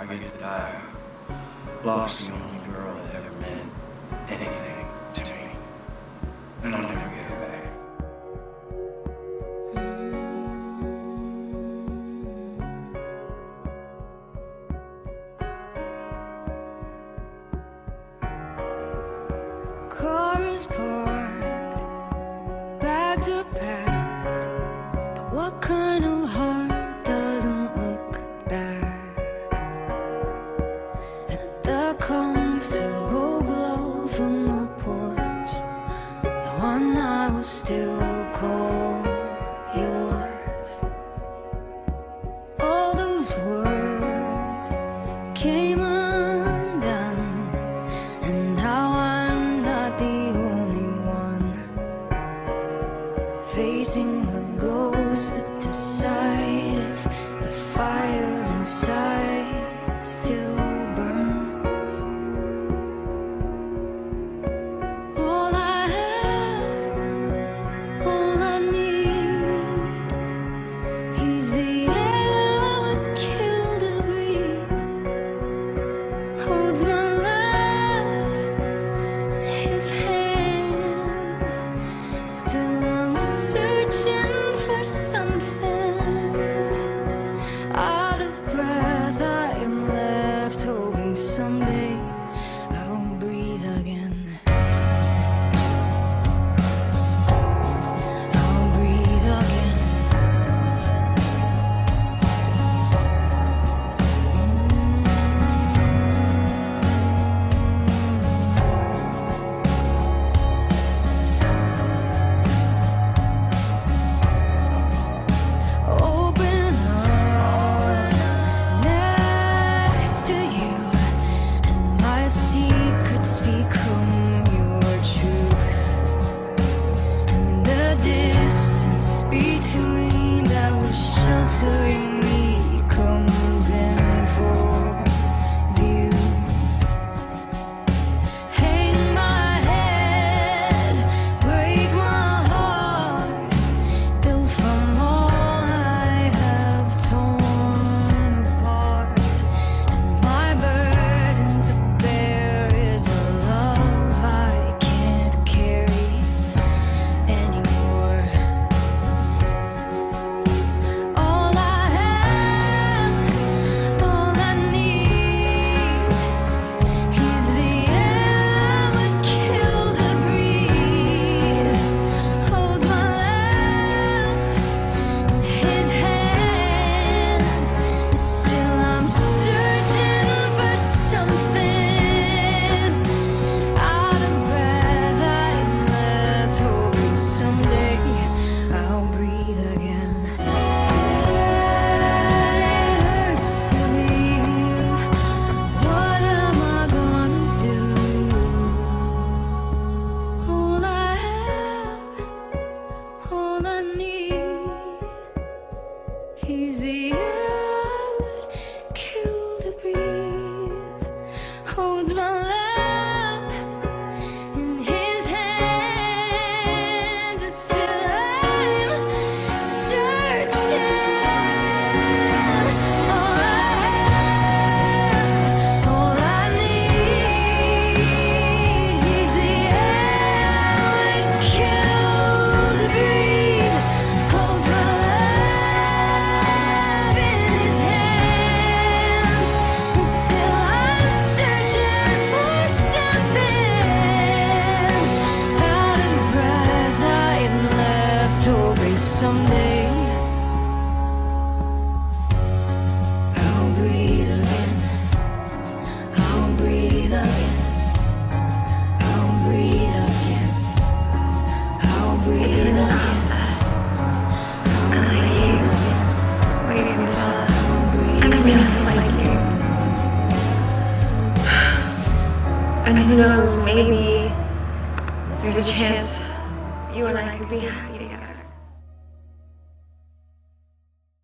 I get tired. Lost in the only girl that ever meant anything to me. And I'll never get her back. Car is parked, bags are packed, but what kind of heart doesn't look back? And the comfortable glow from the porch, the one I will still call yours. All those words came undone, and now I'm not the only one facing the ghosts that decide if the fire inside still burns. All I have, all I need, he's the air I would kill to breathe. Holds my life in his hands. Still I'm searching for something. Out of breath, I am left hoping someday I won't breathe again. I won't breathe again. Open up next to you, and my secrets become your truth. And the distance between that was sheltering me comes in full view. Hang my head, break my heart, built from all I have torn apart. And my burden to bear is a love I can't carry anymore. All I have, all I need, he's the air I would kill to breathe. Holds my life in his hands. Still I'm searching for something. Out of breath, I'm left hoping someday I'll breathe again. It hurts to leave. What am I gonna do? All I have, all I need, he's the air I would kill to breathe. Holds my life in his hands. And still I'm searching. All I have, all I need, he's the air I would kill to breathe. Holds my life in his hands. And still I'm searching for something. Out of breath, I am left hoping someday I'll breathe again. I'll breathe again. I'll breathe again. I'll breathe again. I like you. Waiting thought. I'm really like you. And who knows, maybe there's a chance you and I could be happy.